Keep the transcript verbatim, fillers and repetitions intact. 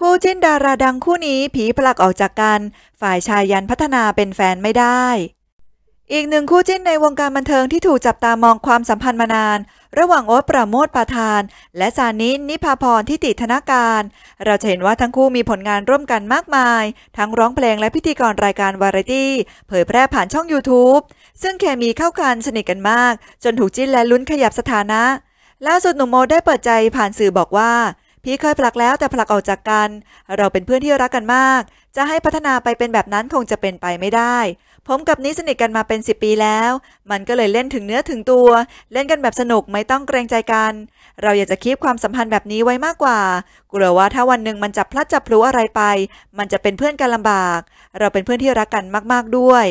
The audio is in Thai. คู่จิ้นดาราดังคู่นี้ผีผลักออกจากกันฝ่ายชายยันพัฒนาเป็นแฟนไม่ได้อีกหนึ่งคู่จิ้นในวงการบันเทิงที่ถูกจับตามองความสัมพันธ์มานานระหว่างโอ๊ตปราโมชปาทานและสานิช นิภาพร ทิติธนการเราจะเห็นว่าทั้งคู่มีผลงานร่วมกันมากมายทั้งร้องเพลงและพิธีกรรายการวาไรตี้เผยแพร่ผ่านช่อง ยูทูบ ซึ่งเคมีเข้ากันสนิทกันมากจนถูกจิ้นและลุ้นขยับสถานะล่าสุดหนุ่มโมได้เปิดใจผ่านสื่อบอกว่าพี่เคยผลักแล้วแต่ผลักออกจากกันเราเป็นเพื่อนที่รักกันมากจะให้พัฒนาไปเป็นแบบนั้นคงจะเป็นไปไม่ได้ผมกับนิสสนิทกันมาเป็นสิบปีแล้วมันก็เลยเล่นถึงเนื้อถึงตัวเล่นกันแบบสนุกไม่ต้องเกรงใจกันเราอยากจะคีบความสัมพันธ์แบบนี้ไว้มากกว่ากลัวว่าถ้าวันหนึ่งมันจับพลัดจับพลูอะไรไปมันจะเป็นเพื่อนกันลำบากเราเป็นเพื่อนที่รักกันมากๆด้วย